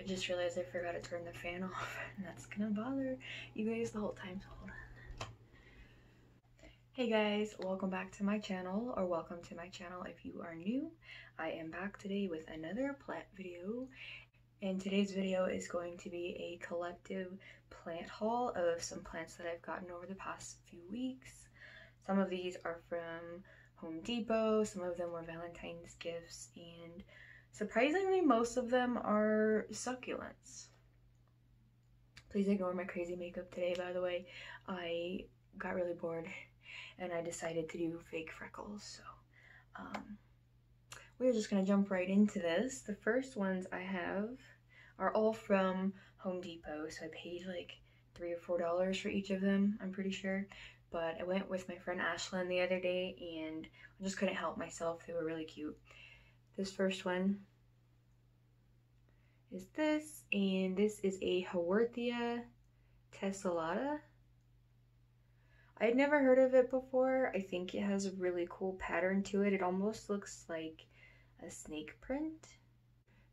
I just realized I forgot to turn the fan off, and that's gonna bother you guys the whole time, so hold on. Hey guys, welcome back to my channel, or welcome to my channel if you are new. I am back today with another plant video, and today's video is going to be a collective plant haul of some plants that I've gotten over the past few weeks. Some of these are from Home Depot, some of them were Valentine's gifts, and surprisingly most of them are succulents. Please ignore my crazy makeup today, by the way. I got really bored and I decided to do fake freckles, so we're just gonna jump right into this. The first ones I have are all from Home Depot, so I paid like $3 or $4 for each of them, I'm pretty sure. But I went with my friend Ashlyn the other day and I just couldn't help myself. They were really cute. This first one is this, and this is a Haworthia tessellata. I had never heard of it before. I think it has a really cool pattern to it. It almost looks like a snake print.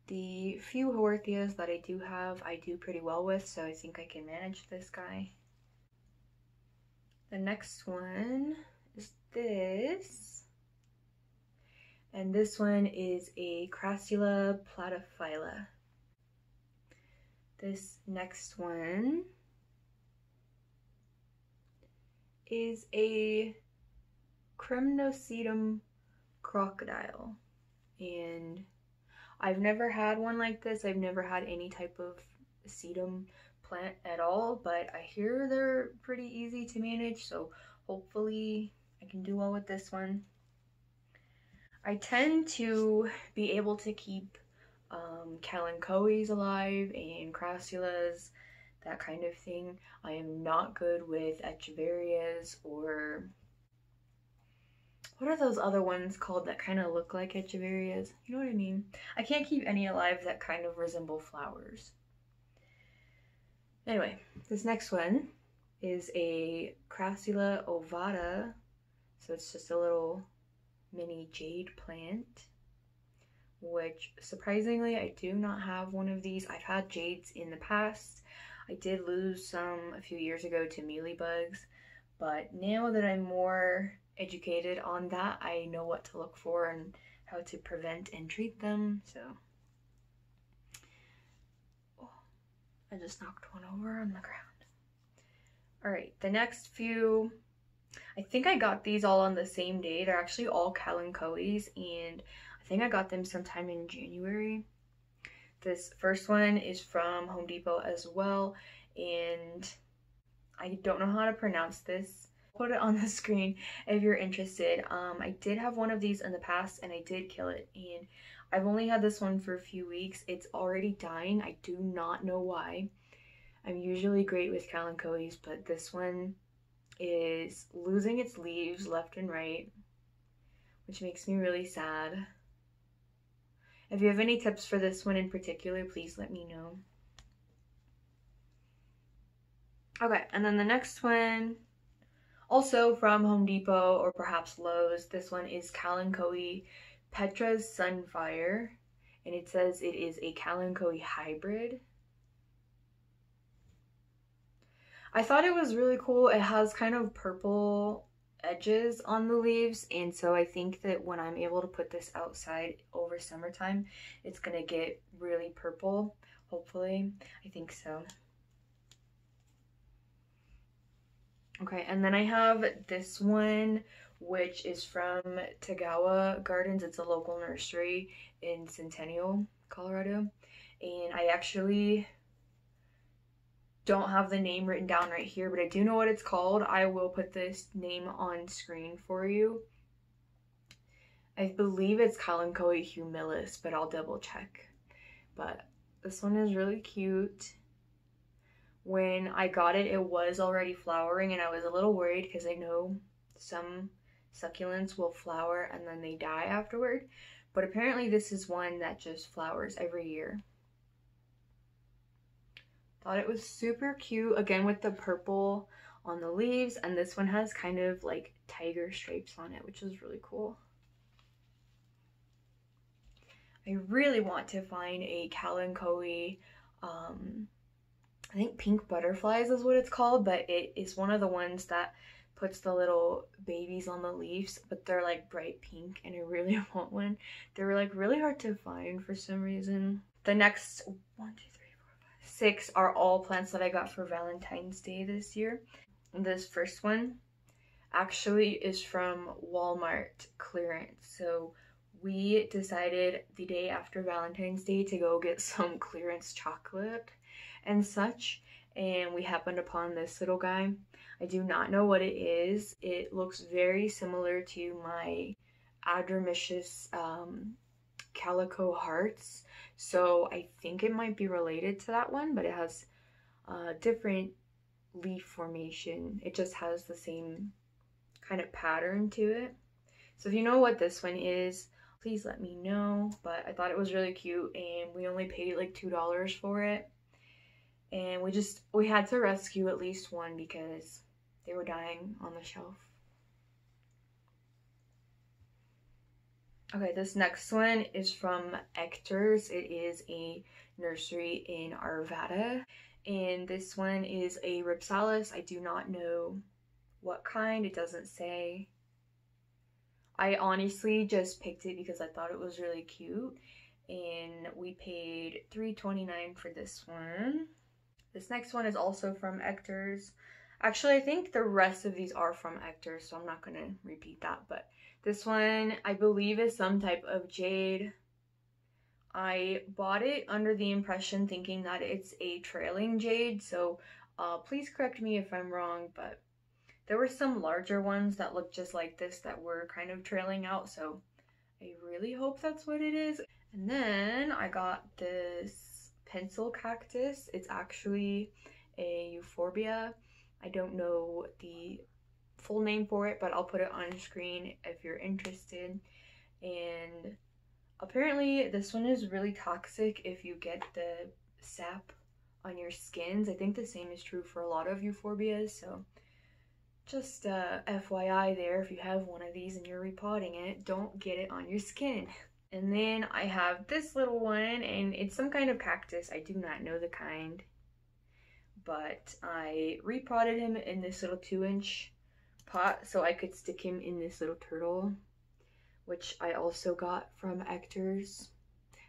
The few Haworthias that I do have, I do pretty well with, so I think I can manage this guy. The next one is this, and this one is a Crassula platyphylla. This next one is a Cremnosedum crocodile, and I've never had one like this. I've never had any type of sedum plant at all, but I hear they're pretty easy to manage, so hopefully I can do well with this one. I tend to be able to keep Kalanchoes alive and Crassulas, that kind of thing. I am not good with Echeverias, or what are those other ones called that kind of look like Echeverias? You know what I mean? I can't keep any alive that kind of resemble flowers. Anyway, this next one is a Crassula ovata, so it's just a little mini jade plant, which surprisingly I do not have one of these. I've had jades in the past. I did lose some a few years ago to mealybugs, but now that I'm more educated on that, I know what to look for and how to prevent and treat them, so. I just knocked one over on the ground. Alright, the next few, I think I got these all on the same day. They're actually all Kalanchoes, and I think I got them sometime in January. This first one is from Home Depot as well, and I don't know how to pronounce this. Put it on the screen if you're interested. I did have one of these in the past and I did kill it, and I've only had this one for a few weeks. It's already dying. I do not know why. I'm usually great with Kalanchoes, but this one is losing its leaves left and right, which makes me really sad. If you have any tips for this one in particular, please let me know. Okay, and then the next one, also from Home Depot or perhaps Lowe's, this one is Kalanchoe Petra's Sunfire, and it says it is a Kalanchoe hybrid. I thought it was really cool. It has kind of purple edges on the leaves, and so I think that when I'm able to put this outside over summertime, it's gonna get really purple, hopefully. I think so. Okay, and then I have this one, which is from Tagawa Gardens. It's a local nursery in Centennial, Colorado. And I actually don't have the name written down right here, but I do know what it's called. I will put this name on screen for you. I believe it's Kalanchoe Humilis, but I'll double check. But this one is really cute. When I got it, it was already flowering, and I was a little worried because I know some succulents will flower and then they die afterward, but apparently this is one that just flowers every year. Thought it was super cute, again with the purple on the leaves, and this one has kind of like tiger stripes on it, which is really cool. I really want to find a Kalanchoe, I think pink butterflies is what it's called, but it is one of the ones that puts the little babies on the leaves, but they're like bright pink and I really want one. They were like really hard to find for some reason. The next 1, 2, 3, 4, 5, 6 are all plants that I got for Valentine's Day this year. This first one actually is from Walmart clearance. So we decided the day after Valentine's Day to go get some clearance chocolate and such, and we happened upon this little guy. I do not know what it is. It looks very similar to my Adramiscus calico hearts, so I think it might be related to that one, but it has different leaf formation. It just has the same kind of pattern to it. So if you know what this one is, please let me know, but I thought it was really cute and we only paid like $2 for it. And we had to rescue at least one because they were dying on the shelf. Okay, this next one is from Hector's. It is a nursery in Arvada. And this one is a Ripsalis. I do not know what kind, it doesn't say. I honestly just picked it because I thought it was really cute. And we paid $3.29 for this one. This next one is also from Hector's. Actually, I think the rest of these are from Hector's, so I'm not gonna repeat that, but this one I believe is some type of jade. I bought it under the impression thinking that it's a trailing jade, so please correct me if I'm wrong, but there were some larger ones that looked just like this that were kind of trailing out, so I really hope that's what it is. And then I got this pencil cactus. It's actually a euphorbia. I don't know the full name for it, but I'll put it on screen if you're interested. And apparently this one is really toxic if you get the sap on your skins. I think the same is true for a lot of euphorbias, so just FYI there, if you have one of these and you're repotting it, don't get it on your skin. And then I have this little one, and it's some kind of cactus. I do not know the kind, but I repotted him in this little 2-inch pot so I could stick him in this little turtle, which I also got from Hector's.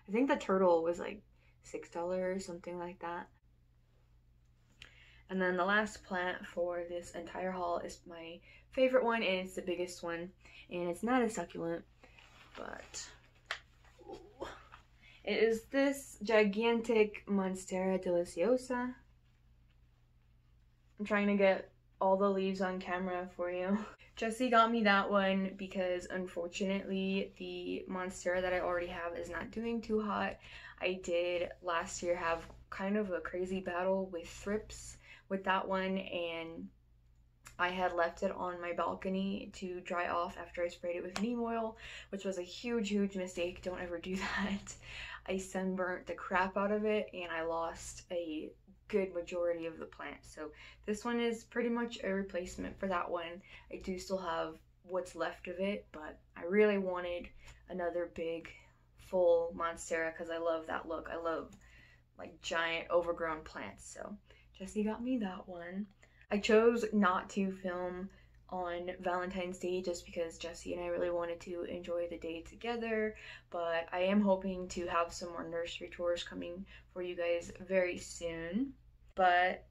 I think the turtle was like $6, something like that. And then the last plant for this entire haul is my favorite one, and it's the biggest one, and it's not a succulent, but it is this gigantic Monstera Deliciosa. I'm trying to get all the leaves on camera for you. Jesse got me that one because unfortunately the Monstera that I already have is not doing too hot. I did last year have kind of a crazy battle with thrips with that one, and I had left it on my balcony to dry off after I sprayed it with neem oil, which was a huge, huge mistake. Don't ever do that. I sunburnt the crap out of it and I lost a good majority of the plant. So this one is pretty much a replacement for that one. I do still have what's left of it, but I really wanted another big, full Monstera because I love that look. I love like giant overgrown plants. So Jesse got me that one. I chose not to film on Valentine's Day just because Jesse and I really wanted to enjoy the day together, but I am hoping to have some more nursery tours coming for you guys very soon. But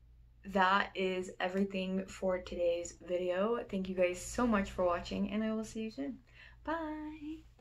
that is everything for today's video. Thank you guys so much for watching, and I will see you soon. Bye!